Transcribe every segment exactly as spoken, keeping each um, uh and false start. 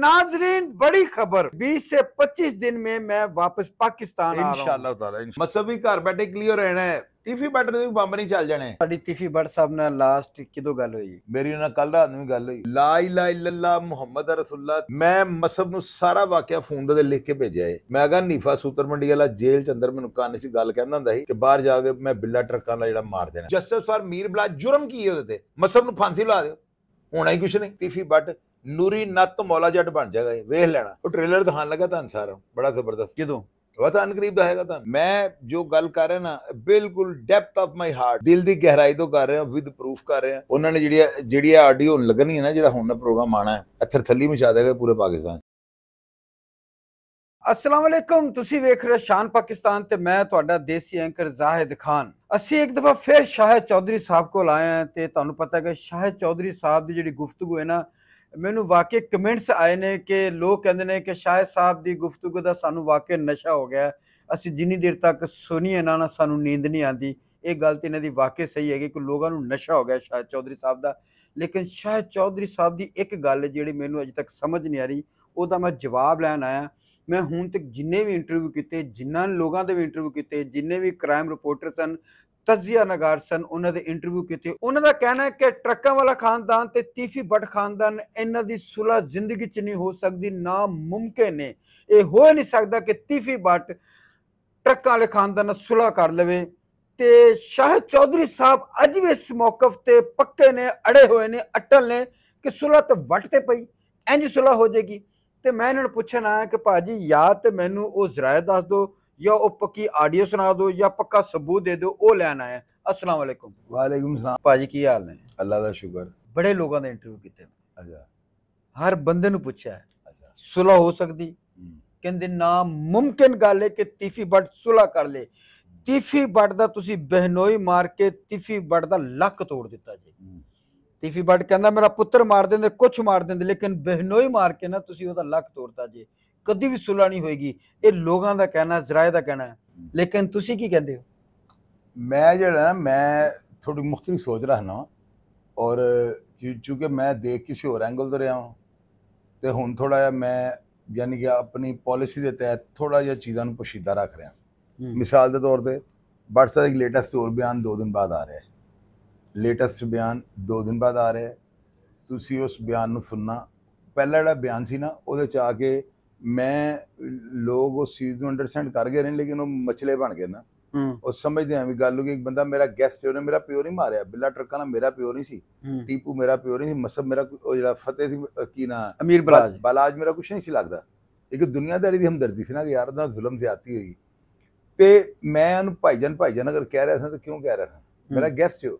नाजरीन बड़ी खबर बीस से पच्चीस दिन में मैं वापस पाकिस्तान आ रहा हूं। मसबी घर बैठे क्लियर रहना है। टीफी बट ने बंब नहीं चल जाने। साडी टीफी बट साहब नाल लास्ट किदो गल होई? मेरी ना कल रात में गल होई। ला इलाहा इल्लल्लाह मुहम्मद रसूलुल्लाह। मैं मसब नु सारा वाकया फोन दे लिख के भेजा है। मैं अगर नीफा सूतर मंडी वाला जेल च अंदर मेनू कान सी गल कहंदा हुंदा सी कि बाहर जाके मैं बिल्ला ट्रकां दा जेड़ा मार देना। जस्टिस फॉर मीर बला जुर्म की है ओदे ते? मसब नु फांसी ला दियो। होना ही कुछ नहीं। टीफी बट नूरी नत मौला जट बन जाएगा, वेख लेना। वो ट्रेलर दिखान लगा था सारा बड़ा जबरदस्त। किदों वतन करीब आएगा था। मैं जो गल कर रहा ना बिल्कुल डेप्थ ऑफ माई हार्ट, दिल की गहराई तो कर रहे हैं, विद प्रूफ कर रहे हैं। उन्होंने जी जी ऑडियो लगनी है ना, जो हम प्रोग्राम आना है, अथर थली मचा देगा पूरे पाकिस्तान। अस्सलाम वालेकुम, तुसी वेख रहे हो शान पाकिस्तान ते मैं तुहाडा देसी एंकर जाहिद खान। असी एक दफ़ा फिर शाहिद चौधरी साहब को आए हैं ते तुहानू पता है कि शाहिद चौधरी साहब की जिहड़ी गुफ्तगू है ना, मैनू वाकई कमेंट्स आए ने कि लोग कहते हैं कि शाहिद साहब की गुफ्तगू का सानू वाकई नशा हो गया। असी जिनी देर तक सुनीए ना ना सानू नींद नहीं आती। ये गल तो इन्हां दी वाकई सही है कि लोगों को नशा हो गया शाहिद चौधरी साहब का। लेकिन शाहिद चौधरी साहब की एक गल है जिहड़ी मैनू अजे तक समझ नहीं आ रही, उसका मैं जवाब लैन आया। मैं हुण तक जिन्ने भी इंटरव्यू किए, जिन्हों लोगों के भी इंटरव्यू किए, जिन्ने भी क्राइम रिपोर्टर सन, तजिया नगार सन, उन्होंने इंटरव्यू किए। उन्होंने कहना है कि ट्रकों वाला खानदान ते तीफी बट खानदान इन्हां दी सुलह जिंदगी च नहीं हो सकती, नामुमकिन है। ये हो नहीं सकता कि तीफी बट ट्रकों वाले खानदान नाल सुलह कर लवे। ते शाहिद चौधरी साहब अज भी इस मौकफ ते पक्के ने, अड़े हुए ने, अटल ने कि सुलह तो वट ते पई, इंज सुलह हो जाएगी। तो मैं इन्होंने पूछना है कि भाजी या तो मैनू वो जराए दस दो या वो पक्की आडियो सुना दो या पक्का सबूत दे दो, वो लैन आया। अस्सलाम वालेकुम। वालेकुम सलाम। भाजी की हाल ने? अल्लाह दा शुक्र। बड़े लोगों ने इंटरव्यू किए, अच्छा हर बंदे नू पूछा है अच्छा सुलह हो सकती? कहंदे नामुमकिन गल है कि तीफी बट सुलह कर ले। तीफी बट दा तुसी बहनोई मार के तीफी बट दा लक तोड़ दिता जी। तीफी बट कहना मेरा पुत्र मार देंगे, कुछ मार देंगे, लेकिन बहनोई मार के ना तुसी ओदा लक तोड़ता जी, कभी भी सुलह नहीं होगी। ये लोगों का कहना, जराए का कहना है। लेकिन तुसी की कहते हो? मैं जरा मैं थोड़ी मुख्तलिफ सोच रहा ना, और चूँकि मैं देख किसी और एंगल तो रहा हूँ, तो हूँ थोड़ा जहा मैं यानी कि अपनी पॉलिसी के तहत थोड़ा जहा चीज़ों को पोशीदा रख रहा। मिसाल के तौर पर व्हाट्सएप एक लेटेस्ट और बयान दो दिन बाद आ रहा है, लेटेस्ट बयान दो दिन बाद आ रहा है। तुसी उस बयान को सुनना, पहला जो बयान सी ना उहदे च आके मैं लोग उस चीज़ को अंडरस्टैंड कर गए रहे, लेकिन वो मचले बन गए ना। और समझते हैं भी गल कि एक बंदा मेरा गेस्ट है, मेरा प्यो नहीं मारिया, बिल्ला ट्रकां ना मेरा प्यो नहीं सी, टीपू मेरा प्यो नहीं सी, मसब मेरा जो फतेह सी की ना अमीर बलाज बलाज मेरा कुछ नहीं सी लगता। एक दुनियादारी की हमदर्दी से ना कि यार जुल्म ज्यादती हुई। तो मैं उन्होंने भाईजान भाईजान अगर कह रहा था तो क्यों कह रहा था? मेरा गेस्ट हो,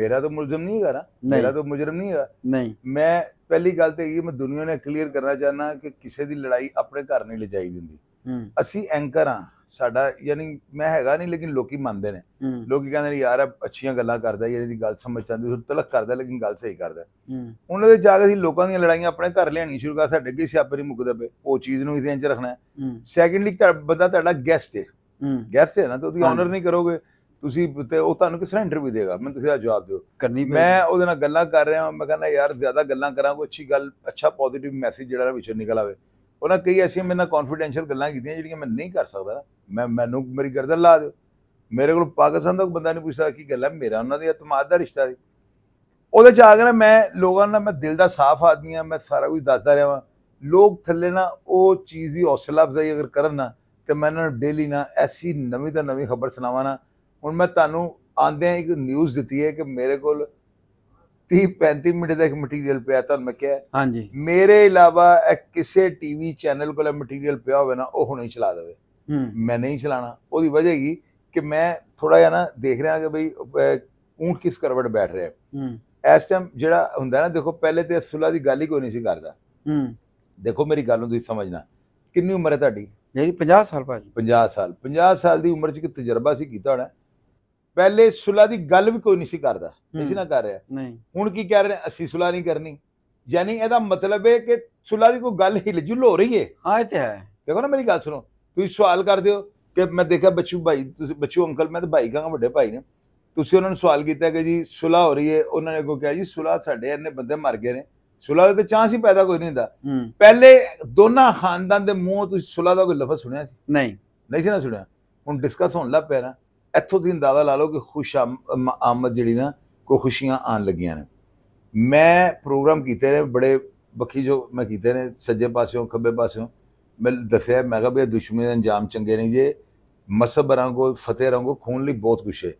मेरा तो मुलजम नहीं है ना, मेरा तो मुजरम नहीं है नहीं। मैं पहली गल तो यही मैं दुनिया ने क्लीयर करना चाहना कि किसी की लड़ाई अपने घर नहीं ले जाई दी। असी एंकर हाँ साडा, यानी मैं हैगा नहीं, लेकिन लोग मानते हैं, लोग कहते यार अच्छी गल्लां करदा, यानी गल समझ आती, तलक करता लेकिन गल सही करता। उन्होंने जाकर लोगों की लड़ाइयां अपने घर लियानी शुरू कर, साडे अगे स्यापे नहीं मुकदा पे। वो चीज़ नूं ध्यान च रखना है। सैकेंडली बंदा तुहाडा गेस्ट है, गेस्ट है ना, तो ऑनर नहीं करोगे ਤੁਸੀਂ ਤੇ ਉਹ ਤੁਹਾਨੂੰ ਕਿਸ ਤਰ੍ਹਾਂ ਇੰਟਰਵਿਊ ਦੇਗਾ? ਮੈਨੂੰ ਤੁਸੀਂ ਇਹ ਜਵਾਬ ਦਿਓ। ਮੈਂ ਉਹਦੇ ਨਾਲ ਗੱਲਾਂ ਕਰ ਰਿਹਾ, ਮੈਂ ਕਹਿੰਦਾ ਯਾਰ ਜ਼ਿਆਦਾ ਗੱਲਾਂ ਕਰਾਂ ਕੋਈ ਅੱਛੀ ਗੱਲ, ਅੱਛਾ ਪੋਜ਼ੀਟਿਵ ਮੈਸੇਜ ਜਿਹੜਾ ਵਿੱਚੋਂ ਨਿਕਲ ਆਵੇ। ਉਹਨਾਂ ਕਈ ਐਸੀਆਂ ਮੇਰੇ ਨਾਲ ਕੌਨਫੀਡੈਂਸ਼ੀਅਲ ਗੱਲਾਂ ਕੀਤੀਆਂ ਜਿਹੜੀਆਂ ਮੈਂ ਨਹੀਂ ਕਰ ਸਕਦਾ। ਮੈਂ ਮੈਨੂੰ ਮੇਰੀ ਗਰਦਨ ਲਾ ਦਿਓ। ਮੇਰੇ ਕੋਲ ਪਾਕਿਸਤਾਨ ਦਾ ਕੋਈ ਬੰਦਾ ਨਹੀਂ ਪੁੱਛਦਾ ਕੀ ਗੱਲ ਹੈ ਮੇਰਾ ਉਹਨਾਂ ਦੇ ਇਤਮਾਦ ਦਾ ਰਿਸ਼ਤਾ ਸੀ। ਉਹਦੇ 'ਚ ਆ ਕੇ ਨਾ ਮੈਂ ਲੋਕਾਂ ਨਾਲ, ਮੈਂ ਦਿਲ ਦਾ ਸਾਫ਼ ਆਦਮੀ ਹਾਂ, ਮੈਂ ਸਾਰਾ ਕੁਝ ਦੱਸਦਾ ਰਿਹਾ ਵਾਂ। ਲੋਕ ਥੱਲੇ ਨਾ ਉਹ ਚੀਜ਼ ਦੀ ਹੌਸਲਾ ਅਫਜ਼ਾਈ ਅਗਰ ਕਰਨ ਨਾ, ਤਾਂ ਮੈਂ ਇਹਨਾਂ ਨੂੰ ਡੇਲੀ ਨਾ ਐਸੀ ਨਵੀਂ ਤੋਂ ਨਵੀਂ ਖਬਰ ਸੁਣਾਵਾਂ ਨਾ। हूँ मैं तू आद्या एक न्यूज़ दी है कि मेरे को तीह पैंती मिनट का एक मटीरियल पाया था। मैं क्या हाँ जी, मेरे अलावा किसी टीवी चैनल को मटीरियल पिया हो ना, वो हुणे चला दे। मैं नहीं चलाना। वो वजह ही कि मैं थोड़ा जहा ना देख रहा कि बई ऊँट किस करवट बैठ रहा। इस टाइम जोड़ा होंगे ना, देखो पहले तो सुलह की गल ही कोई नहीं करता। देखो मेरी गल समझना, किन्नी उम्र है तुहाडी? मेरी पचास साल। भाजी पचास साल, पचास साल की उम्र च तजर्बा से किया होना। पहले सुलह की गल भी कोई नहीं करता, किसी ना कर रहा। हुण की कह रहे हैं असी सुलह नहीं करनी, यानी इसदा मतलब है कि सुलह की कोई गल हिलजुल हो रही है। हाँ तो है। देखो ना मेरी गल सुनो, तुम सवाल करते हो कि मैं देखा बच्चू भाई, बच्चू अंकल, मैं तो भाई कहां, वड्डे भाई ने, तुसीं उन्होंने सवाल किया कि जी सुलह हो रही है, उन्होंने अगों कहा जी सुलह साढ़े इन्ने बंदे मर गए ने, सुलह का चांस ही पैदा कोई नहीं था। पहले दोनों खानदान के मुंह सुलह का कोई लफज सुनिया नहीं नहीं से ना सुनिया हम डिस्कस होने लग पैना इतों तुम अंदाजा ला लो कि खुश आमद जी ना कोई खुशियां आन लगिया ने। मैं प्रोग्राम किए ने बड़े बखी जो मैं किए ने सज्जे पासों खब्बे पासों मैं दसिया मैं कहा दुश्मनी के अंजाम चंगे नहीं जे मसब रंगो फतेह रंगो खून लिए बहुत कुछ है।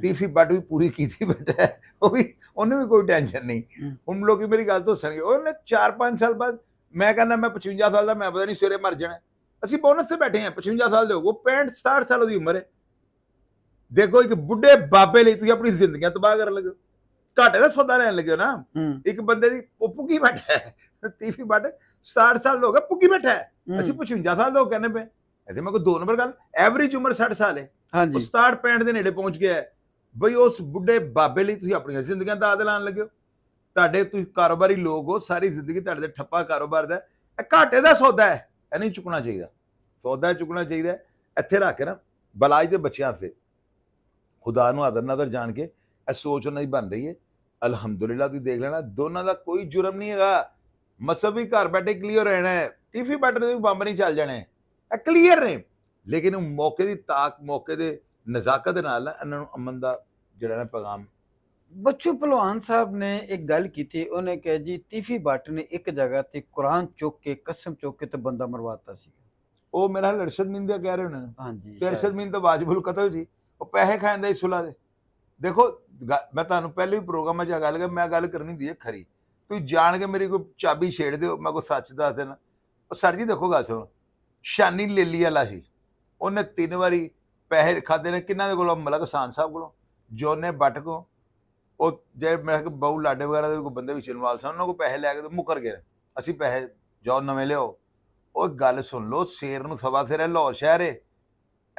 तीफी बट भी पूरी की थी बेटा वो भी उन्हें भी कोई टेंशन नहीं हम लोग की मेरी गल तो सुन गए उन्हें चार पाँच साल बाद मैं कहना मैं पचवंजा साल का मैं पता नहीं सवेरे मर जाना असं बोनस से बैठे हैं पचवंजा साल वो पैंठ सठ साल की उम्र है। देखो एक बुढ़े बाबे लिए अपनी जिंदगी तबाह कर लगे घाटे का सौदा लैन लगे हो ना। एक बंदे की वो भुगी बैठा है तीफी बट सठ साल हो गया भुगी बैठा है असं पचवंजा साल लोग कहने पे ऐसे मैं कोई दो नंबर गल एवरेज उम्र साठ साल है सताहठ पैंठ के नेड़े पहुंच गया है बई उस बुढ़े बाबे लिए अपनी जिंदगी का आद लान लगे हो कारोबारी लोग हो सारी जिंदगी ते ठप्पा कारोबार दा घाटे का सौदा है इन्हें चुकना चाहिए सौदा चुकना चाहिए इत्थे रख के ना बलाज के बच्चों से खुदा नूं आदर नादर जान के सोच उन्होंने बन रही है। अलहमदुलिल्लाह तुसीं देख लेना दोनों का कोई जुर्म नहीं है मसब भी घर बैठे क्लीयर रहना है टीफी बट ने भी बंब नहीं चल जाने क्लीयर ने लेकिन मौके की ताक मौके के नज़ाकत नाल अमन का जो पैगाम। बच्चू पहलवान साहब ने एक गल की थी उन्हें कहा जी तीफी बट ने एक जगह ते कुरान चुक के कसम चुक के तो बंदा मरवाता सी वो मेरा हाल अरशद मीन का कह रहे हो ना। हाँ जी अरशद मीन तो वाजिबुल कतल जी वो पैसे खाएंदा सुलह दे। देखो मैं तुहानू पहले भी प्रोग्राम में गल कर मैं गल करनी दी है खरी तू जान के मेरी कोई चाबी छेड़ दो मैं कोई सच दस देना। सर जी देखो गल सुनो शानी लेली वाला सी उन्हें तीन बारी पैसे खाते ने किन्ना दे कोलों मलक सान साहब को जोने बट को और जो मेरे को बहु लाडे वगैरह के कोई बंदे भी चिलवाल सन उन्होंने को पैसे लै के तो मुकर गए असी पैसे जाओ नवें लियाओ। और गल सुन लो शेर नूं सवा सिर है लाहौर शहर है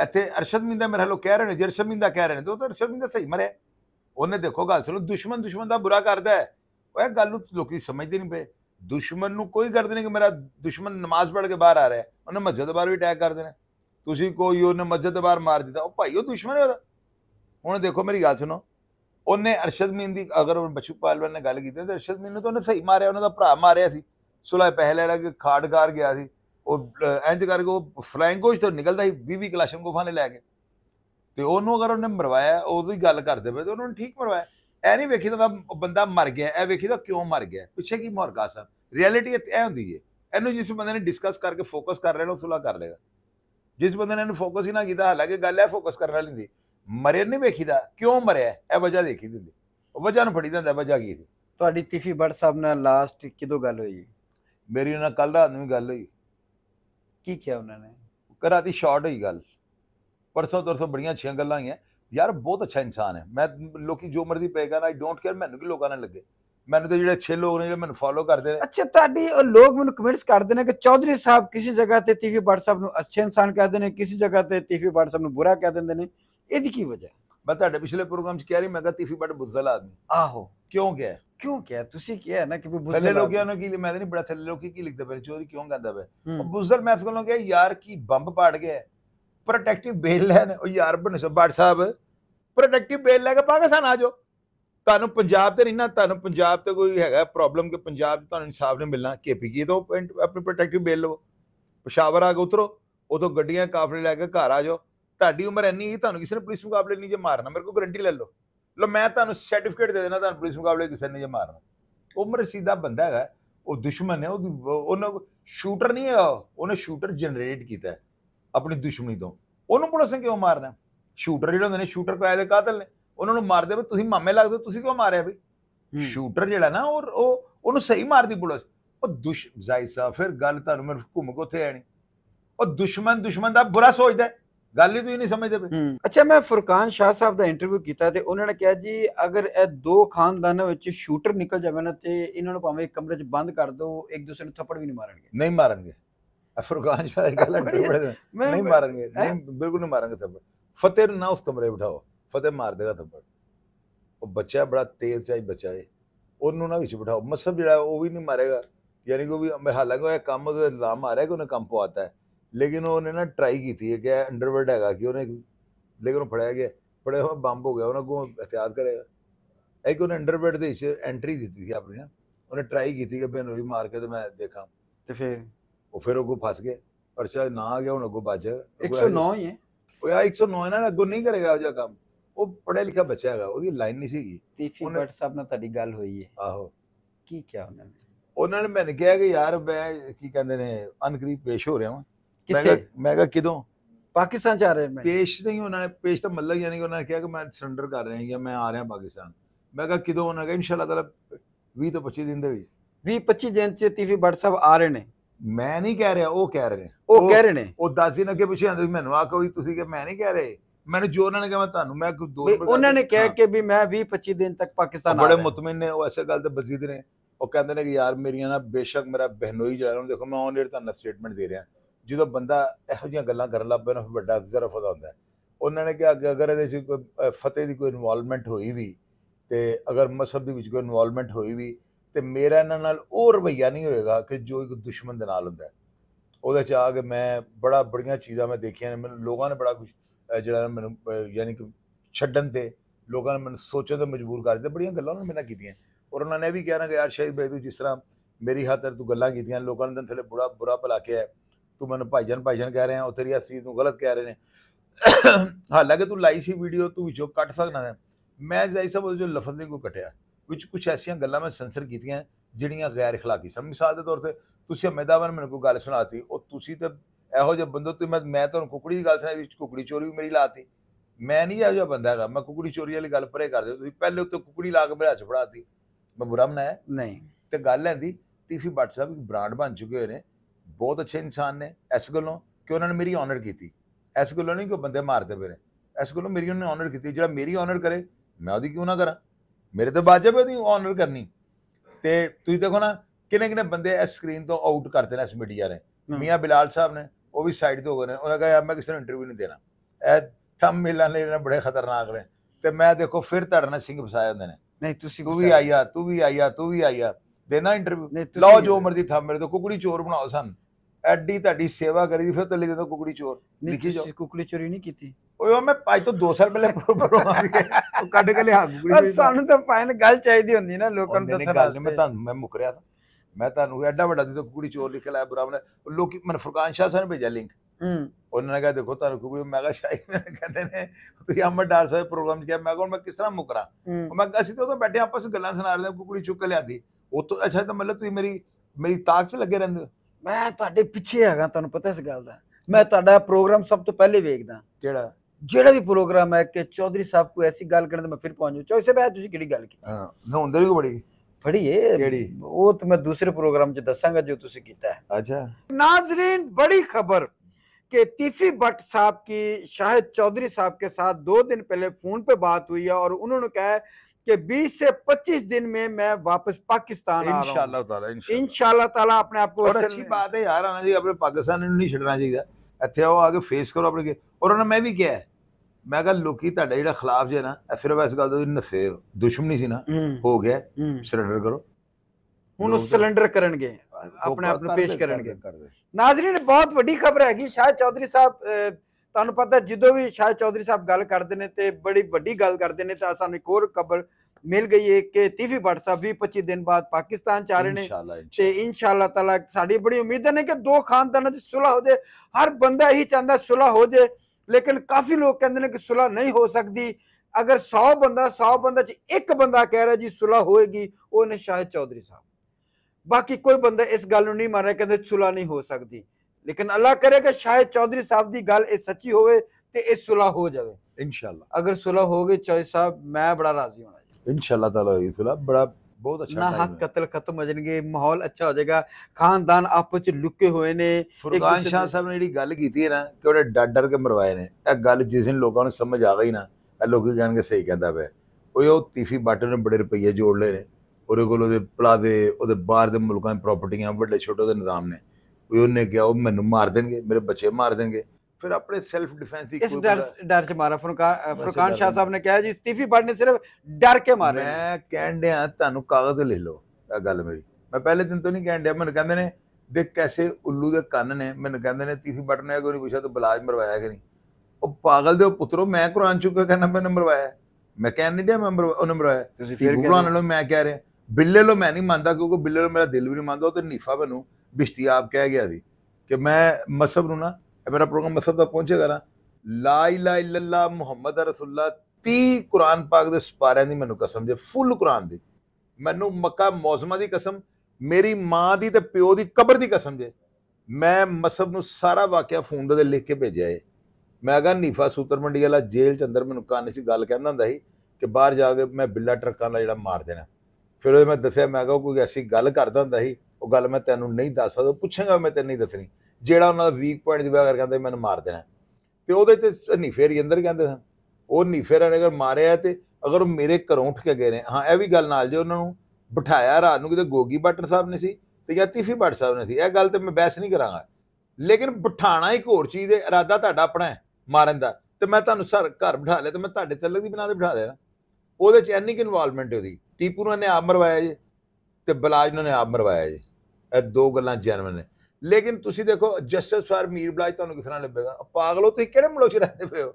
इत्थे अरशद मीन दा मेरे लोग कह रहे हैं जे अरशद मीन दा कह रहे हैं तो अरशद मीन दा सही मरे उन्हें। देखो गल सुनो दुश्मन दुश्मन दा बुरा करता है वह गल लोग समझते नहीं पे दुश्मन नूं कोई करते नहीं कि मेरा दुश्मन नमाज पढ़ के बाहर आ रहा है उन्हें मस्जिद बार भी अटैक कर देना तुसी कोई उन्हें मस्जिद बार मार दिता वो भाई वो दुश्मन है। उन्हें देखो मेरी गल सुनो उन्हें अरशद मीन की अगर बच्चू पहलवान ने गल की तो अरशद मीन ने तो उन्हें सही मारिया उन्होंने भरा मारिया सी सुलह पैसे लै लै के खाड़ कार गया सी इंज करके वो फ्लैंगोज तो निकलता ही भी भी कलाशम गुफा ने लैके तो उन्होंने अगर उन्हें मरवाया ओद गल करते पे तो उन्होंने ठीक मरवाया ए नहीं वेखी तो बंदा मर गया ए वेखी तो क्यों मर गया पिछे की मुहरका सन रियलिटी ए होंगी है इन्होंने जिस बंदे ने डिस्कस करके फोकस कर रहे सुलह कर लेगा जिस बंदे ने फोकस ही ना किया हालांकि गल है फोकस करने वाली थी मरे नहीं वेखी था क्यों मरिया ए वजह देखी देंगे वजह न फड़ी देता वजह की थी। तुहाडी तीफी बट साहब नाल लास्ट किदों गल होई? मेरी उन्होंने कल रात भी गल हुई की क्या उन्होंने कल रात शॉर्ट हुई गल परसों तरसों बड़िया अच्छी गल् हुई यार बहुत अच्छा इंसान है मैं लोग जो मर्जी पेगा ना आई डोंट केयर मैनू की लोग ना लगे मैंने तो जो अच्छे लोग ने जो मैं फॉलो करते हैं अच्छा ताड़ी लोग मैं कमेंट्स करते हैं कि चौधरी साहब किसी जगह पर तीफी बट साहब को अच्छे इंसान कहते हैं किसी जगह पर तीफी बट साहब को बुरा कह देंगे ने इसकी की वजह मैं तेजे पिछले प्रोग्राम कह रही मैं कहा तीफी बट बुजल आदमी आहो क्यों क्या क्यों क्या तुम क्या है ना कि थले लोग मैं नहीं बड़ा थले लोग लिखते पे चौधरी क्यों कहता पे बुजल मैं इसको क्या यार की बंब पाड़ गया प्रोटेक्टिव बेल लैन यार बने बट साहब प्रोटेक्टिव बेल लैके पाकिस्तान आ जाओ तुहानू पंजाब ते नहीं ना तुहानू पंजाब ते कोई हैगा प्रॉब्लम के पंजाब तुहानू इंसाफ नहीं मिलना के पी की तो अपनी प्रोटेक्टिव बेल लवो पेशावर आके उतरो उतो गड्डियां काफले लैके घर आ जाओ तुहाडी उम्र इन्नी ही तुहानू किसी ने पुलिस मुकाबले नहीं जे मारना मेरे को गारंटी ले लो लो मैं तुहानू सर्टिफिकेट दे देना तुहानू पुलिस मुकाबले किसी ने जे मारना उम्र सीधा बंदा हैगा वो दुश्मन है उन्हें शूटर नहीं है उन्हें शूटर जनरेट किया है अपनी दुश्मनी तो उन्होंने पुलिस ने क्यों मारना शूटर जो होंगे ने शूटर कराए के कातल ने उन्होंने मारते भी तुम मामे लगते हो तुम क्यों मारे भाई शूटर जो ना और उन्होंने सही मारती पुलिस और दुश जाहिर साहब फिर गल तुम मेरे घूम के उत्थे आनी और दुश्मन दुश्मन का बुरा सोचता है गल ही तुम नहीं समझते। अच्छा मैं फुरकान शाह साहब का इंटरव्यू किया तो उन्होंने कहा जी अगर ए दो खानदानों शूटर निकल जाए ना तो इन्होंने भावें एक कमरे बंद कर दो एक दूसरे को थप्पड़ भी नहीं मारनगे नहीं मारनगे फुरकान शाह नहीं मारेंगे नहीं बिल्कुल नहीं मारेंगे थप्पड़ फतेह ना उस कमरे बिठाओ फतेह मार देगा थप्पड़ वो बच्चा बड़ा तेज चाहे बच्चा है उन्होंने ना बिच बिठाओ मसब जो वो भी नहीं मारेगा यानी कि वो भी हालांकि काम तो लाम आ रहा है कि उन्हें काम पवाता है लेकिन उन्हें ना ट्राई की थी कि अंडरवर्ल्ड हैगा कि उन्हें लेकिन फड़ाया गया फड़े हुआ बंब हो गया उन्होंने अगों एहतियात करेगा एक उन्हें अंडरवर्ल्ड के एंट्री दी थी अपनी ना उन्हें ट्राई की थी कि मैं रोही मार के तो मैं देखा तो फिर वो फिर अगो फंस गए पर शायद ना आ गया उन अगो बच जाएगा। एक सौ नौ ही है वो यार, एक सौ नौ है ना, अगो नहीं करेगा वो जो काम। वो पढ़ा लिखा बच्चा है उसकी लाइन नहीं सीगी। टीफी बट साहब ने तड़ी गल हुई है आहो की क्या उन्होंने उन्होंने मैंने कहा कि यार मैं की कहते ने अनकरीब पेश हो रहा हूँ। मैं मैं कितों पाकिस्तान जा रहे हैं पेश नहीं उन्होंने पेश तो मतलब यानी कि उन्होंने कहा कि मैं सरेंडर कर रहे हैं या मैं आ रहा हूँ पाकिस्तान। मैं कहा कितों उन्होंने कहा इंशाल्लाह ताला भी तो पच्चीस दिन दे भी पच्चीस दिन से तीफी बट साहब आ रहे ने। मैं नहीं कह रहा वो कह रहे वो कह रहे ने वो दस दिन अगे पिछे आते मैंने आ कोई तुसी के मैं नहीं कह रहे मैंने जो उन्होंने कहा मैं तानू मैं दो उन्होंने कहा कि भी मैं भी पच्चीस दिन तक पाकिस्तान बड़े मुतमिन ने वो ऐसे गल तो बजीद ने वो कहते हैं कि यार मेरिया ना बेशक मेरा बहनोई जो देखो मैं ऑन एयर तुहानू स्टेटमेंट दे रहा जो बंदा इहो जिहियां गल्लां करन लग पैंदा वड्डा अफसर फदा हुंदा है। उन्होंने कहा कि अगर इहदे कोई फतेह की कोई इन्वॉल्वमेंट हुई भी तो अगर मजहब के विच कोई इन्वॉल्वमेंट हुई भी तो मेरा इन्हां नाल ओह रवैया नहीं होएगा कि जो एक दुश्मन दे नाल हुंदा है उहदे च आ के मैं बड़ा बड़िया चीज़ां मैं देखियां ने मैनूं लोगों ने बड़ा कुछ जिहड़ा मैनूं यानी कि छड्डन ते लोगों ने मैनूं सोचण ते मजबूर कर दित्ता बड़ियां गल्लां उन्होंने मेरे नाल कीतियां। और उन्होंने भी कहना कि यार शाहिद भाई तू जिस तरह मेरी खातर तू गल्लां कीतियां लोगों ने थल्ले बुरा बुरा भला किया तू मैं भाईजान भाईजान कह रहे हैं और तेरी इस चीज़ को गलत कह रहे हैं हालांकि तू लाई सी वीडियो तू विचों कट सकना है। मैं जाहिर साहब जो लफज ने कोई कटिया विच कुछ ऐसा गल्लां मैं सेंसर कीतियां जिहड़ियां गैर अखलाकी सन। मिसाल के तौर पर तुसीं अहमदाबाद मैंने कोई गल सुनाती और तुसीं ते इहो जिहा बंदो तो मैं मैं तुहानूं कुकड़ी की गल सुनाई कुकड़ी चोरी भी मेरी लाती। मैं नहीं इहो जिहा बंदा है मैं कुकड़ी चोरी वाली गल परे कर दे पहले उत्ते कुकड़ी ला के मेरे हथ फड़ाती मैं बुरा मनाया नहीं। तो गल है टीफी बट साहब एक ब्रांड बन चुके हुए हैं बहुत अच्छे इंसान ने इस गलों कि उन्होंने मेरी ऑनर की इस गलों नहीं कि बंदे मारते पे इस गलों मेरी उन्होंने ऑनर की जो मेरी ऑनर करे मैं वो क्यों ना करा मेरे तो वाजिब है ऑनर करनी। तो तुम देखो ना किन्ने किन्ने बंदे इस स्क्रीन तो आउट करते हैं इस मीडिया ने। मियाँ बिलाल साहब ने वो भी साइड तो हो गए उन्होंने कहा यार मैं किसी ने इंटरव्यू नहीं देना ए थम मिलने बड़े खतरनाक ने। तो मैं देखो फिर तड़ना सिंह फसाया उन्होंने नहीं तू भी आई आ तू भी आई आ तू भी आई आ देना इंटरव्यू लाओ जो मर्जी था मेरे तो कुकड़ी चोर बनाओ सन एडी ताडी सेवा करी फिर तो लिख दो कुकड़ी चोर लिखी जाओ कुकड़ी चोरी नहीं की थी। ओए मैं आज तो दो साल पहले कट के लिया बस सानू तो फाइन गल चाहिदी हुंदी ना लोकां नूं दसण वास्ते। मैं तानू मैं मुक रिया था मैं तानू एडा वड्डा दी तो कुकड़ी चोर लिख लाया बुरा बना लोग मैंने फुरकान शाह साहब ने भेजा लिंक उन्होंने कहा देखो तानू कुकड़ी मैं कहा शाही मैंने कहते हैं तुसीं अहमद डार साहब प्रोग्राम किया मैं कहा मैं किस तरह मुकरा मैं असीं तो उदों बैठे आपस गल्लां सुणा रहे कुकड़ी चुक के लियांदी वो तो अच्छा तो मतलब तुम मेरी मेरी ताक से लगे रहंदे हो मैं तुहाडे पिछे हैगा तुहानूं पता इस गल दा मैं तुहाडा प्रोग्राम सब तो पहले वेखदा किहड़ा जिहड़ा भी प्रोग्राम है कि चौधरी साहब कोई ऐसी गल करन ते मैं फिर पहुंचूं चौधरी साहब ऐ तुसीं किहड़ी गल कीती हां नहुंदे को बड़ी फड़ी है केड़ी वो तो मैं दूसरे प्रोग्राम च दसांगा जो तुसीं कीता है। अच्छा नाज़रीन बड़ी खबर कि तीफी बट साहब की शाहिद चौधरी साहब के साथ दो दिन पहले फोन पे बात हुई है और उन्होंने कहा कि बीस से पच्चीस दिन में मैं वापस पाकिस्तान आ रहा हूं इंशाल्लाह ताला। अपने आप को अच्छी बात है यार आना चाहिए अपने पाकिस्तान नहीं छड़ना चाहिए इतने आओ आगे फेस करो अपने और उन्होंने मैं भी क्या है मैं कहा लोग जो खिलाफ जो है ना सिर्फ इस गल नसे हो दुश्मनी से ना हो गया सरेंडर करो हूँ सरेंडर कर अपने आप पेश कर। नाजरीन बहुत वड्डी खबर हैगी शाहिद चौधरी साहब ਤੁਹਾਨੂੰ ਪਤਾ ਜਦੋਂ ਵੀ ਸ਼ਾਹਿਦ ਚੌਧਰੀ ਸਾਹਿਬ ਗੱਲ ਕਰਦੇ ਨੇ ਤੇ ਬੜੀ ਵੱਡੀ ਗੱਲ ਕਰਦੇ ਨੇ ਤਾਂ ਸਾਨੂੰ ਇੱਕ ਹੋਰ ਖਬਰ ਮਿਲ ਗਈ ਹੈ ਕਿ ਤੀਫੀ ਬਟ ਸਾਹਿਬ ਪੱਚੀਸ ਦਿਨ ਬਾਅਦ ਪਾਕਿਸਤਾਨ ਚ ਆ ਰਹੇ ਨੇ ਤੇ ਇਨਸ਼ਾਅੱਲਾ ਤਾਲਾ ਸਾਡੀ ਬੜੀ ਉਮੀਦ ਹੈ ਕਿ ਦੋ ਖਾਨਦਾਨਾਂ ਦੀ ਸੁਲ੍ਹਾ ਹੋ ਜੇ। ਹਰ ਬੰਦਾ ਇਹੀ ਚਾਹੁੰਦਾ ਸੁਲ੍ਹਾ ਹੋ ਜੇ ਲੇਕਿਨ ਕਾਫੀ ਲੋਕ ਕਹਿੰਦੇ ਨੇ ਕਿ ਸੁਲ੍ਹਾ ਨਹੀਂ ਹੋ ਸਕਦੀ। ਅਗਰ ਸੌ ਬੰਦਾ ਸੌ ਬੰਦਾ ਚ ਇੱਕ ਬੰਦਾ ਕਹਿ ਰਿਹਾ ਜੀ ਸੁਲ੍ਹਾ ਹੋਏਗੀ ਉਹ ਨੇ ਸ਼ਾਹਿਦ ਚੌਧਰੀ ਸਾਹਿਬ ਬਾਕੀ ਕੋਈ ਬੰਦਾ ਇਸ ਗੱਲ ਨੂੰ ਨਹੀਂ ਮੰਨ ਰਿਹਾ ਕਹਿੰਦੇ ਸੁਲ੍ਹਾ ਨਹੀਂ ਹੋ ਸਕਦੀ लेकिन अल्लाह करे कि शाहिद चौधरी साहब दी गल सच्ची होवे ते इस सुलह हो जावे इंशाल्लाह। अगर सुलह हो गई चौधरी साहब मैं बड़ा राजी होना इंशाल्लाह ताला होगी सुलह बड़ा बहुत अच्छा ना हक कत्ल खत्म हो जाएंगे माहौल अच्छा हो जाएगा खानदान आपस में लुके हुए ने। फुरकान शाह साहब ने जी गल कीती है ना कि उन्हें डर डर के मरवाए ने ए गल जिस दिन लोगों को समझ आ गई ना लोग कहणगे सही कहंदा पे ओए तीफी बट ने बड़े रुपये जोड़ ले ने और कोल पलावे ओदे बाहर दे मुल्कां दी प्रॉपर्टियां बड़े छोटे दे निजाम ने ਉਹਨੇ ਕਿਹਾ ਉਹ ਮੈਨੂੰ ਮਾਰ ਦੇਣਗੇ ਮੇਰੇ ਬੱਚੇ ਮਾਰ ਦੇਣਗੇ ਫਿਰ ਆਪਣੇ ਸੈਲਫ ਡਿਫੈਂਸ ਦੀ ਇਸ ਡਰ ਡਰ ਚ ਮਾਰਾ ਫੁਰਕਾਨ ਫੁਰਕਾਨ ਸ਼ਾਹ ਸਾਹਿਬ ਨੇ ਕਿਹਾ ਜੀ ਤੀਫੀ ਬਟ ਨੇ ਸਿਰਫ ਡਰ ਕੇ ਮਾਰੇ ਮੈਂ ਕਹਿਣ ਡਿਆ ਤੁਹਾਨੂੰ ਕਾਗਜ਼ ਲੈ ਲਓ ਇਹ ਗੱਲ ਮੇਰੀ ਮੈਂ ਪਹਿਲੇ ਦਿਨ ਤੋਂ ਨਹੀਂ ਕਹਿਣ ਡਿਆ ਮੈਨੂੰ ਕਹਿੰਦੇ ਨੇ ਦੇਖ ਕੈਸੇ ਉੱਲੂ ਦੇ ਕੰਨ ਨੇ ਮੈਨੂੰ ਕਹਿੰਦੇ ਨੇ ਤੀਫੀ ਬਟ ਨੇ ਕੋਈ ਨਹੀਂ ਪੁੱਛਿਆ ਤੂੰ ਬਲਾਜ ਮਰਵਾਇਆ ਕਿ ਨਹੀਂ ਉਹ ਪਾਗਲ ਦੇ ਪੁੱਤਰੋ ਮੈਂ ਕੁਰਾਨ ਚੁੱਕ ਕੇ ਕਹਿੰਦਾ ਮੈਂ ਮਰਵਾਇਆ ਮੈਂ ਕਹਿਣ ਨਹੀਂ ਡਿਆ ਮੈਂ ਉਹਨੇ ਮਰਵਾਇਆ ਤੁਸੀਂ ਫਿਰ ਕਹਿ ਰਹੇ ਹੋ ਮੈਂ ਕਹਿ ਰਿਹਾ बिल्ले लो मैं नहीं मानता क्योंकि बिल्ले लो मेरा दिल भी नहीं मानता। तो नीफा बनू बिश्ती आप कह गया थी कि मैं मसहब ना मेरा प्रोग्राम मसहब तक पहुँचेगा ना। ला इलाहा इल्लल्लाह मुहम्मद रसूलुल्लाह ती कुरान पाक के सपारे की मैनू कसम जे फुल कुरान की मैनू मक्का मौजमा की कसम मेरी माँ की तो प्यो की कबर की कसम जे मैं मसहब नू सारा वाकया फोन दे लिख के भेजा है। मैं क्या नीफा सूत्र मंडी वाला जेल च अंदर मैनू कहानी से गल कहना होंगे कि बाहर जाके मैं बिल्ला ट्रकों का जोड़ा मार देना। फिर वो मैं दसिया मैं क्या कोई ऐसी गल करता होंगे ही वो गल मैं तेनों नहीं दस सकता पूछेंगा मैं तेन नहीं दसनी जोड़ा उन्होंने वीक पॉइंट की वजह करके मैंने मार देना। तो वो नीफे ही अंदर कहते सन वो नीफे ने अगर मारिया तो अगर वो मेरे घरों उठ के गए ने। हाँ यह भी गल नाल जो उन्होंने बिठाया रात को कितने गोगी बट साहब ने सी तो या तीफी बट साहब ने सी यह गल तो मैं बहस नहीं कराँगा। लेकिन बिठाना एक होर चीज़ है इरादा तुहाडा अपना है मारन का तो मैं तुहानूं सर घर बिठा लिया तो मैं तुहाडे तलक की बना के बिठा देना। वो इन्नी की इनवॉल्वमेंट है उसकी। टीपू उन्होंने आप मरवाया जी तो बलाज उन्होंने आप मरवाया जी ये दो गल्लां जैनवन ने। लेकिन तुसी देखो जस्टिस फॉर मीर बलाज तुहानूं किस तरह लभेगा पागलो तुसीं किहड़े मुल्क च रहिंदे पे हो।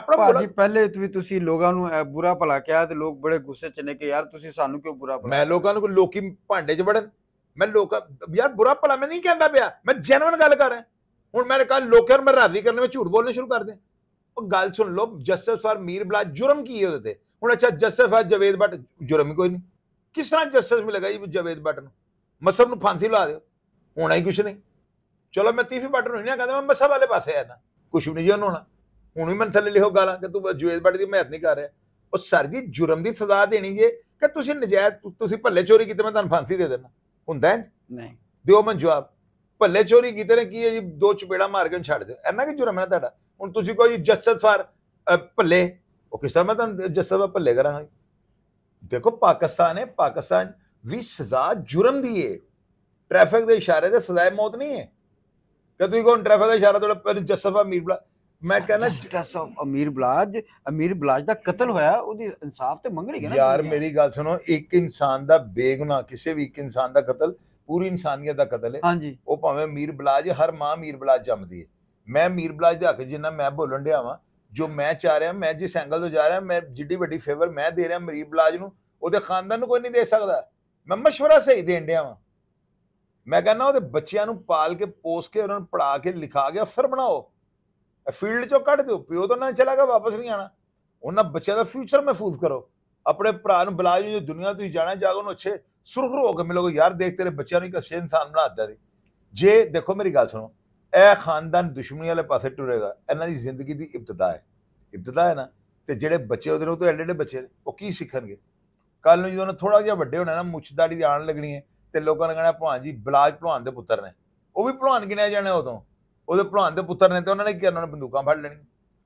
अपना पहले भी तुसी लोगां नूं बुरा भला कहा ते लोग बड़े गुस्से च ने कि यार तुसी सानूं क्यों बुरा भला। मैं लोकां नूं लोकी भांडे च बड़न मैं लोग यार बुरा भला मैं नहीं कहता पाया मैं जैनवन गल कर रहा हूँ। मैंने कहा लोग मैं राजी करने में झूठ बोलने शुरू कर दें और गल सुन लो जस्टिस फॉर मीर बलाज जुर्म की है उसते हूँ। अच्छा जस्टिस फॉर जवेद भट्ट जुर्म ही कोई नहीं किस तरह जस्टिस मिलेगा जी जवेद भट्ट को मसहब को फांसी ला दो होना ही कुछ नहीं। चलो मैं तीफी भट्ट नहीं ना कहता मैं मसहब वाले पास है ना कुछ भी नहीं जो होना हूँ भी मैं थले लिखो गाला कि तू जवेद भट्ट की मेहनत नहीं कर रहा। और सर जी जुर्म की सजा देनी है कि तुम नजायज भले चोरी की मैं तुम फांसी दे देना ਹੁੰਦਾ ਹੈ ਨਹੀਂ ਦਿਓ ਮੈਂ ਜਵਾਬ ਭੱਲੇ ਚੋਰੀ ਕੀਤੇ ਨੇ ਕੀ ਹੈ ਜੀ ਦੋ ਚਪੇੜਾ ਮਾਰ ਕੇ ਛੱਡ ਦਿਓ ਇੰਨਾ ਕਿ ਜੁਰਮ ਹੈ ਤੁਹਾਡਾ। ਹੁਣ ਤੁਸੀਂ ਕੋਈ ਜਸਟਿਸ ਫਾਰ ਭੱਲੇ ਉਹ ਕਿਸ ਤਰ੍ਹਾਂ ਮੈਂ ਤੁਹਾਨੂੰ ਜਸਟਿਸ ਫਾਰ ਭੱਲੇ ਕਰਾਂਗਾ। ਦੇਖੋ ਪਾਕਿਸਤਾਨ ਹੈ ਪਾਕਿਸਤਾਨ ਵੀ ਸਜ਼ਾ ਜੁਰਮ ਦੀ ਹੈ ਟ੍ਰੈਫਿਕ ਦੇ ਇਸ਼ਾਰੇ ਤੇ ਸਜ਼ਾਏ ਮੌਤ ਨਹੀਂ ਹੈ। ਕਿ ਤੁਸੀਂ ਕੋਈ ਟ੍ਰੈਫਿਕ ਦਾ ਇਸ਼ਾਰਾ ਤੁਹਾਡਾ ਜਸਟਿਸ ਫਾਰ ਅਮੀਰ ਬਲਾਜ ਮੈਂ ਕਹਿੰਦਾ ਜਸਟਿਸ ਆਫ ਅਮੀਰ ਬਲਾਜ ਅਮੀਰ ਬਲਾਜ ਦਾ ਕਤਲ ਹੋਇਆ ਉਹਦੀ ਇਨਸਾਫ ਤੇ ਮੰਗਣੀ ਹੈ। ਯਾਰ ਮੇਰੀ ਗੱਲ ਸੁਣੋ ਇੱਕ ਇਨਸਾਨ ਦਾ ਬੇਗੁਨਾਹ ਕਿਸੇ ਵੀ ਇੱਕ ਇਨਸਾਨ ਦਾ ਕਤਲ ਪੂਰੀ ਇਨਸਾਨੀਅਤ ਦਾ ਕਤਲ ਹੈ। ਹਾਂਜੀ ਉਹ ਭਾਵੇਂ ਅਮੀਰ ਬਲਾਜ ਹਰ ਮਾਂ ਅਮੀਰ ਬਲਾਜ ਜੰਮਦੀ ਹੈ। ਮੈਂ ਅਮੀਰ ਬਲਾਜ ਦੇ ਹੱਕ ਜਿੰਨਾ ਮੈਂ ਬੋਲਣ ਡਿਆ ਵਾਂ ਜੋ ਮੈਂ ਚਾਹ ਰਿਹਾ ਮੈਂ ਜਿਸ ਐਂਗਲ ਤੋਂ ਜਾ ਰਿਹਾ ਮੈਂ ਜਿੱਡੀ ਵੱਡੀ ਫੇਵਰ ਮੈਂ ਦੇ ਰਿਹਾ ਅਮੀਰ ਬਲਾਜ ਨੂੰ ਉਹਦੇ ਖਾਨਦਾਨ ਨੂੰ ਕੋਈ ਨਹੀਂ ਦੇ ਸਕਦਾ। ਮੈਂ ਮਸ਼ਵਰਾ ਸਹੀ ਦੇਣ ਡਿਆ ਵਾਂ। ਮੈਂ ਕਹਿੰਦਾ ਉਹਦੇ ਬੱਚਿਆਂ ਨੂੰ ਪਾਲ ਕੇ ਪੋਸ ਕੇ ਉਹਨਾਂ ਨੂੰ ਪੜ੍ਹਾ ਕੇ ਲਿਖਾ ਕੇ ਅਫਸਰ ਬਣਾਓ फील्ड चो कट दो प्यो तो ना चला गया वापस नहीं आना। उन्होंने बच्चों का फ्यूचर महफूज करो अपने भरा बलाज जो दुनिया तुम जाना जाओ उन्होंने अच्छे सुरखरू होकर मिलोगे यार देख तेरे बच्चों ने एक अच्छे इंसान बना दिता थे। जे देखो मेरी गल सुनो ए खानदान दुश्मनी वाले पास टुरेगा इन्हों की जिंदगी की इब्तदा है इब्तदा है ना तो जोड़े बच्चे वो तो एडे एडे बच्चे ने वो की सीखन कल जो उन्हें थोड़ा जहा व्डे होना ना मुछ दाड़ी आन लगनी है तो लोगों ने कहना भलवान जी बलाज भलवान के पुत्र ने वह भी भलवान गिने जाने उदों ਉਹਦੇ ਭਲਵਾਨ ਦੇ ਪੁੱਤਰ ਨੇ ਤੇ ਉਹਨਾਂ ਨੇ ਕੀ ਉਹਨਾਂ ਨੇ ਬੰਦੂਕਾਂ ਫੜ ਲੈਣੀਆਂ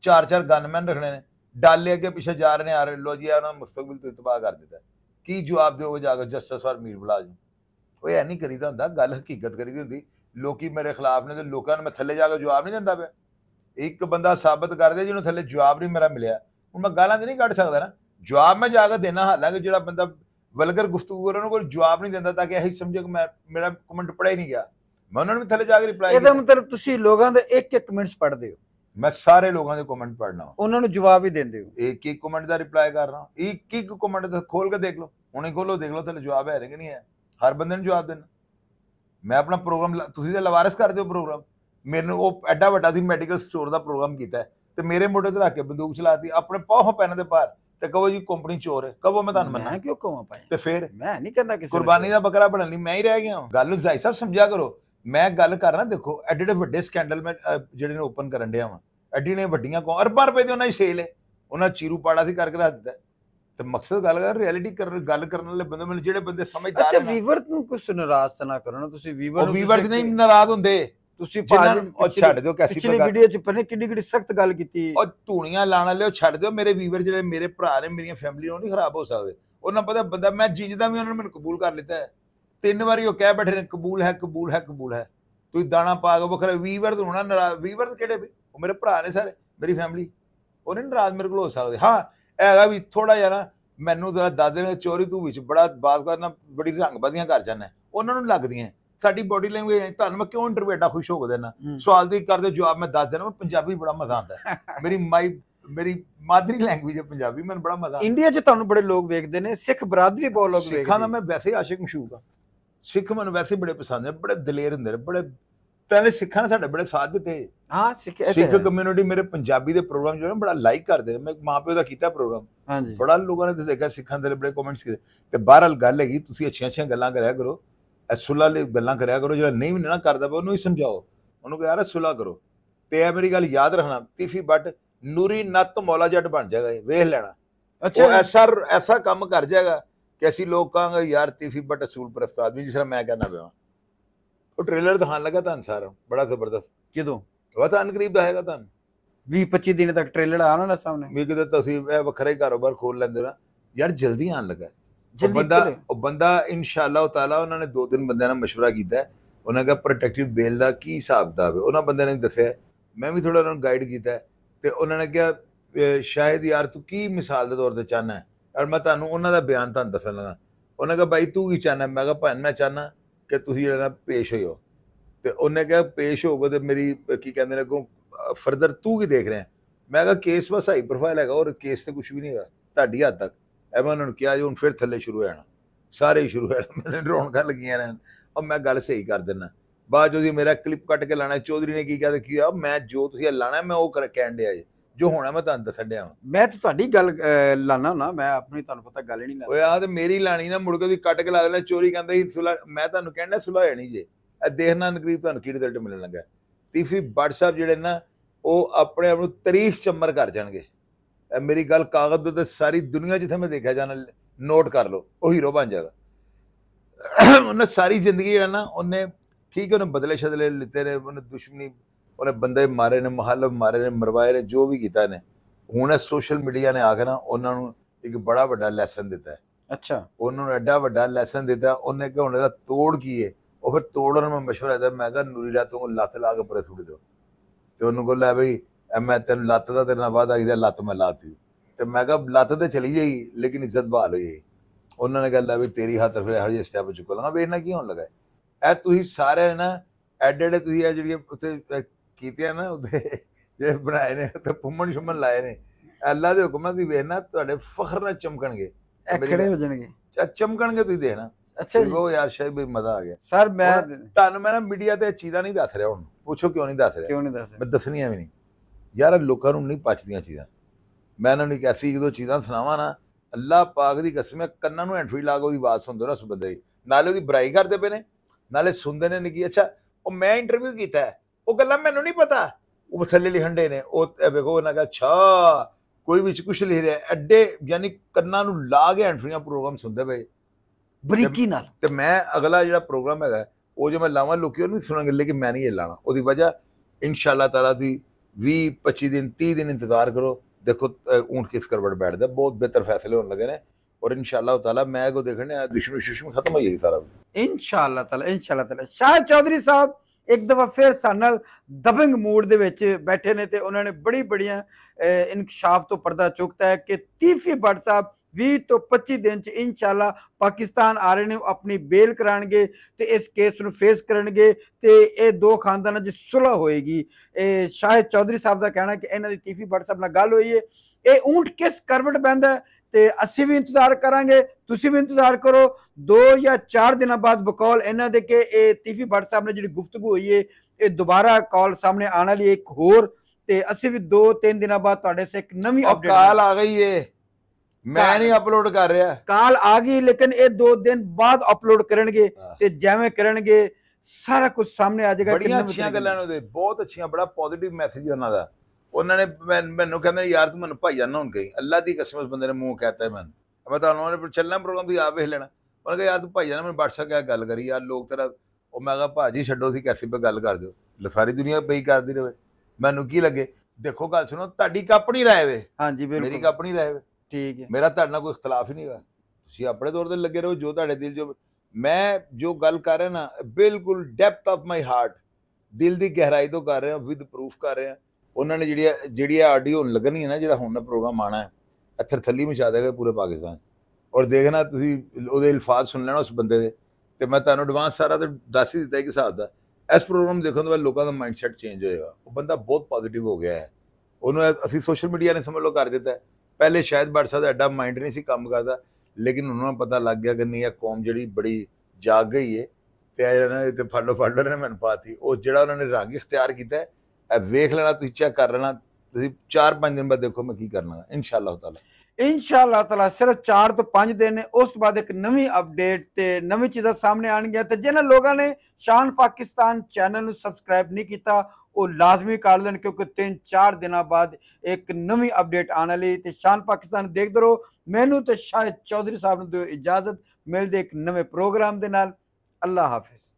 ਚਾਰ ਚਾਰ ਗਨਮੈਨ ਰੱਖਣੇ ਨੇ ਡਾਲੇ ਅੱਗੇ ਪਿੱਛੇ ਜਾ ਰਹੇ ਨੇ ਆ ਰਹੇ ਲੋ ਜੀ ਉਹਨਾਂ ਮੁਸਤਕਬਲ ਤੋਂ ਤਬਾਹ ਕਰ ਦਿੱਤਾ। ਕੀ ਜਵਾਬ ਦਿਓਗੇ ਜਾ ਕੇ ਜਸਟਿਸ ਫਾਰ ਮੀਰ ਬਲਾਜ ਨੂੰ। ਉਹ ਇਹ ਨਹੀਂ ਕਰੀਦਾ ਹੁੰਦਾ ਗੱਲ ਹਕੀਕਤ ਕਰੀਦੀ ਹੁੰਦੀ। ਲੋਕੀ ਮੇਰੇ ਖਿਲਾਫ ਨੇ ਤੇ ਲੋਕਾਂ ਨੂੰ ਮੈਂ ਥੱਲੇ ਜਾ ਕੇ ਜਵਾਬ ਨਹੀਂ ਦਿੰਦਾ ਪਿਆ। ਇੱਕ ਬੰਦਾ ਸਾਬਤ ਕਰਦੇ ਜਿਹਨੂੰ ਥੱਲੇ ਜਵਾਬ ਨਹੀਂ ਮੇਰਾ ਮਿਲਿਆ ਹੁਣ ਮੈਂ ਗਾਲਾਂ 'ਤੇ ਨਹੀਂ ਕੱਢ ਸਕਦਾ ਨਾ ਜਵਾਬ ਮੈਂ ਜਾ ਕੇ ਦੇਣਾ। ਹਾਲਾਂਕਿ ਜਿਹੜਾ ਬੰਦਾ ਵਲਗਰ ਗੁਫ਼ਤਗੂ ਕਰ ਉਹਨੂੰ ਕੋਈ ਜਵਾਬ ਨਹੀਂ ਦਿੰਦਾ ਤਾਂ ਕਿ ਇਹੀ ਸਮਝੋ ਕਿ ਮੈਂ ਮੇਰਾ ਕਮੈਂਟ ਪੜਿਆ ਹੀ ਨਹੀਂ ਗਿਆ। मैं उन्होंने भी थले जाकर रिप्लाई किया मतलब तुम लोगों के एक एक कमेंट्स पढ़ते हो मैं सारे लोगों के कमेंट पढ़ना उन्होंने जवाब ही देते हो एक एक कमेंट का रिप्लाई कर रहा हूँ एक एक कमेंट खोल के देख लो उन्हें खोलो देख लो थले जवाब है कि नहीं है। हर बंदे ने जवाब देना मैं अपना प्रोग्राम तुम तो लवारस कर दो प्रोग्राम मेरे वो एडा वाला मैडिकल स्टोर का प्रोग्राम किया तो मेरे मोटे से रख के बंदूक चलाती अपने पाओ पैन के पार तो कहो जी कंपनी चोर है कहो मैं तुहानूं मना क्यों कहां पाए तो फिर मैं नहीं कहता किसी कुर्बानी का बकरा बनने मैं ही रह गया हूँ। गल जाई साहब समझा करो मैं गल कर रहा देखो एडे एडे वड्डे स्कैंडल मैं जो ओपन कर दिया वहाँ एडी ने वड्डियां कौन अरबां रुपए की उन्होंने सेल है उन्होंने चीरू पाड़ा से करके रख दिता है। तो मकसद गल कर रियलिटी कर गल करने वाले बंदे मैंने जो बंदे समझदार अच्छा व्यूअर को कुछ नाराज तो ना करो ना तुसी व्यूअर व्यूअर्स नहीं नाराज होंदे तुसी और छड्ड दिओ कैसी पिछली वीडियो च पता नहीं किड्डी किड्डी सख्त गल कीती और धूणियां लाण वाले छड्ड दिओ मेरे व्यूअर जो मेरे भरा ने मेरी फैमिली नहीं खराब हो सकते। उन्हें पता बंदा मैं जिंदा भी उन्होंने मैंने कबूल कर लिता है तीन बारी वो कह बैठे ने कबूल है कबूल है कबूल है तू दाना पा गो बखरा वीवर तो होना नाराज वीवर कि मेरे भरा ने सारे मेरी फैमिली वो नहीं नाराज मेरे को हो सकते। हाँ है भी थोड़ा जहा ना मैनू जरा दादे ने चोरी तू भी बड़ा बात करना बड़ी रंगबादियाँ कर जाना उन्होंने लग दी साड़ी बॉडी लैंग्वेज तुम मैं क्यों इंटरवेटा खुश होकर देना सवाल तो करते जवाब मैं दस देना मैं पंजाबी बड़ा मजा आता है मेरी माई मेरी मादरी लैंग्वेज है पंजाबी, मैं बड़ा मजा। इंडिया च तुहानू बड़े लोग वेखदे ने, सिख बरादरी बहुत लोग वेखदे। सिखां दा मैं वैसे आशिक मशहूक हां, सिख मैं वैसे बड़े पसंद है, बड़े दलेर हुंदे ने, बड़े तने सिखां ने साडे बड़े साथ दिते। हां सिख सिख कम्युनिटी मेरे पंजाबी दे प्रोग्राम जो है बड़ा लाइक करदे ने। मैं मां पिओ दा कीता प्रोग्राम, हां जी, बड़ा लोकां ने देखा, सिखां दे बड़े कमेंट्स कीते। ते बहरहाल गल हैगी, तुसीं अच्छियां अच्छियां गल्लां करया करो, सुलह ले गल्लां करया करो, जेड़ा नहीं ना करदा ओनू ही समझाओ, ओनू कहो यार सुलह करो। ते ए मेरी गल याद रखना, तीफी बट नूरी नत मौला जट बन जाएगा, वेख लेना। अच्छा, ऐसा ऐसा काम कर जाएगा कि ऐसी लोग कहेंगे यार तीफी बट असूल परस्त आदमी, जिस तरह मैं कहना पे। वो ट्रेलर दिखाने लगा था सारा, बड़ा जबरदस्त। कदों वतान करीब का हैगा तुम भी पच्ची दिन तक ट्रेलर आना ना सामने भी कि तुम यह वखरा ही कारोबार खोल लेंगे ना यार, जल्दी आने लगा जल्दी। बंदा बंदा इंशाअल्लाह तआला उन्होंने दो तीन बंदे ने मशवरा किया, उन्होंने कहा प्रोटेक्टिव बेल का की हिसाब किताब है, उन्होंने बंदे ने दसिया, मैं भी थोड़ा उन्होंने गाइड किया। तो उन्होंने कहा शायद यार तू की मिसाल के तौर पर चाहना है, और मैं तू उन्होंने बयान तुम दसन लगा। उन्हें कहा भाई तू की चाहना, मैं कहा भाई मैं चाहना कि तुम जो पेश हो। तो उन्हें कहा पेश होगा तो मेरी की कहते अगों फरदर तू की देख रहे हैं। मैं कहा केस बस हाई प्रोफाइल है और केस तो कुछ भी नहीं है ताड़ी हद तक। ए मैं उन्होंने कहा जो हम फिर थले शुरू हो जाना, सारे ही शुरू हो जाना, मैंने रौनक लगियां रहन। और मैं गल सही कर देना बाद जो मेरा क्लिप कट के लाना। चौधरी ने की क्या किया, मैं जो तुम लाना मैं वो कह दिया जी, जो होना मैं तुम दस दिया। मैं तो गल लाना ना, मैं अपनी तुम पता गल नहीं लाया, तो मेरी लानी ना मुड़के कट के ला देना। चोरी कहते सुला, मैं तुम्हें कहना सुलह होनी जी, देखना नकरीब तुम की रिजल्ट मिलने लगा। तीफी बट साहब जोड़े ना वो अपने आप तारीख चम्मर कर जाएंगे। मेरी गल कागज तो सारी दुनिया जितने मैं देखा जाना, नोट कर लो, वो हीरो बन जाएगा। उन्हें सारी जिंदगी जो ना उन्हें ठीक है, उन्हें बदले शदले लिते ने, उन्हें दुश्मनी, उन्हें बंदे मारे ने, मुहालब मारे ने, मरवाए ने, जो भी किया ने। हूँ सोशल मीडिया ने आखना उन्होंने एक बड़ा वाला लैसन दिता है। अच्छा, उन्होंने एडा वाला लैसन दिता, उन्हें क्या होने का तोड़ की है। और फिर तोड़ में मशवरा दिया, मैं कहा नूरी रात को लत्त ला के परे सुट दो। तो उन्होंने कहा भाई मैं तेन लत्त का तेरे ना वादा आई, लत्त मैं लाती। तो मैं कहा लत्त तो चली जाएगी लेकिन इज्जत बहाल हो जाएगी। उन्होंने कहा भाई तेरी हाथ फिर यह स्टैप चुको लगा। वेखना की होने लगा ए, तुम सारे ना एडे एडे जी उत्ते ना उत्ते जो बनाए ने, उत्ते पुमन शुमन लाए ने। अल्लाह के हुक्म भी वेखना, तुहाडे फखर नाल चमकणगे, खड़े हो जाएंगे, चमकणगे, तुम देखना। अच्छा जी, वो यार शायद मजा आ गया सर। मैं तुहानू मैं ना मीडिया ते चीज़ां नहीं दस रहा, हुण पूछो क्यों नहीं दस रहा, क्यों नहीं दस रहा, मैं दसनियां भी नहीं यार, लोकां नूं नहीं पचदियां चीज़ां। मैं इन्हां नूं ऐसी एक दो चीज़ां सुनावां ना, अल्लाह पाक दी कसम है, कन्नां नूं एंट्री ला के ओहदी आवाज़ सुणदे ना उस बंदे दी, नाले ओहदी बुराई करदे पए ने, नाले सुनते ने निकी। अच्छा, वो मैं इंटरव्यू किया, वो गल्ला मैनू नहीं पता, वो थले लिखन डे ने। देखो उन्हें कहा अच्छा कोई भी कुछ लिख रहा है, एडे यानी कन्ना नू ला के एंट्रियां प्रोग्राम सुनते पे बरीकी नाल। ते मैं अगला जो प्रोग्राम है वो जो मैं लावा, लोग नहीं सुनेंगे, लेकिन मैं नहीं ये लाना। वो वजह इंशाल्लाह तआला दी बीस पच्चीस दिन तीस दिन इंतजार करो, देखो ऊँट किस करवट बैठता, बहुत बेहतर फैसले होने लगे ने। और इंशाल्लाह ताला मैं को देखने दुश्मन दुश्मन खत्म हो जाएगी सारा, इंशाल्लाह ताला, इंशाल्लाह ताला। शाहिद चौधरी साहब एक दफ़ा फिर साढ़े नाल दबंग मूड दे विच बैठे ने, ते उन्होंने बड़ी बड़िया इंकशाफ तो पर्दा चुकता है कि तीफी बट साहब बीस तो पच्चीस दिन च इंशाल्लाह पाकिस्तान आ रहे ने, अपनी बेल कराएंगे, तो इस केस को फेस करेंगे, तो ये दो खानदान की सुलह होएगी। शाहिद चौधरी साहब का कहना कि इन्हों की तीफी बट साहब नाल गल हुई है, ये ऊँट किस करवट बहंदा है, तो असी भी इंतजार करांगे, तुसी भी इंतजार करो। दो या चार दिन बाद बकौल इन्हों के ये तीफी बट साहब ने जी गुफ्तगू हुई है, ये दोबारा कॉल सामने आने वाली एक होर, तो असी भी दो तीन दिन बाद तुहाडे से एक नवी अपडेट। कॉल आ गई है, मैं नहीं अपलोड कर रहा, कॉल आ गई लेकिन ये दो दिन बाद अपलोड करेंगे, ते जैवें करेंगे सारा कुछ सामने आ जाएगा। बड़ियां अच्छियां गल्लां ने, बहुत अच्छियां, बड़ा पॉजिटिव मैसेज उन्हां दा। उन्होंने मैं मैनू कहते यार तू मैं भाई जाना हूँ, कहीं अल्लाह की कसम बंदे ने मूँह कहता है। मैं मैं तो उन्होंने चलना प्रोग्राम तुम आप वेख लेना। उन्होंने कहा यार तू भाई जाना, मैं व्हाट्सएप क्या गल करी यार लोग तेरा, और मैं कहा भाजी छड्डो सी कैसी पे गल कर दो, सारी दुनिया पई करती रहे, मैनू की लगे। देखो गल सुनो, ताड़ी कप नहीं राय वे, हाँ जी मेरी कप नहीं राय वे, ठीक है, मेरा तुहाडे नाल कोई इख्तलाफ ही नहीं है। तुसीं अपने तौर पर लगे रहो, जो तुहाडे दिल जो मैं जो गल कर रहा ना, बिल्कुल डैप्थ ऑफ माई हार्ट, दिल की गहराई तो कर रहा, विद प्रूफ कर रहा। उन्होंने जी जी आडियो लगनी है ना, जो हूँ प्रोग्राम आना है, अथर थली मचा देगा पूरे पाकिस्तान। और देखना तुम वो अल्फाज सुन लेना उस बंदे दे, ते मैं तुहानू एडवांस सारा तो दस ही दिता एक हिसाब का। इस प्रोग्राम देखने तो बाद लोगों का माइंड सैट चेंज होएगा, वो बंदा बहुत पॉजिटिव हो गया है। उन्होंने असं सोशल मीडिया ने समझ लो कर दिता है। पहले शायद भट्ट साहब एडा माइंड नहीं सी काम करता, लेकिन उन्होंने पता लग गया कि नहीं यह कौम जी बड़ी जाग गई है तो फाड़ो फाड़ो ने मैंने पाती। और जो उन्होंने रंग इख्तियार किया वेख लेना, चेक कर लेना, चार पाँच दिन बाद देखो मैं की करना इंशाल्लाह ताला। इंशाल्लाह ताला सिर्फ चार तो पाँच दिन उस तो बाद एक नवी अपडेट ते नवी चीज़ां सामने आउणगीयां। ते जिन्हां लोगों ने शान पाकिस्तान चैनल सबसक्राइब नहीं किया वह लाजमी कर लें, क्योंकि तीन चार दिन बाद एक नवी अपडेट आने वाली। तो शान पाकिस्तान देखते रहो। मैनू तो शाहिद चौधरी साहब ने दो इजाजत, मिलते एक नवे प्रोग्राम के नाल। अल्लाह हाफिज़।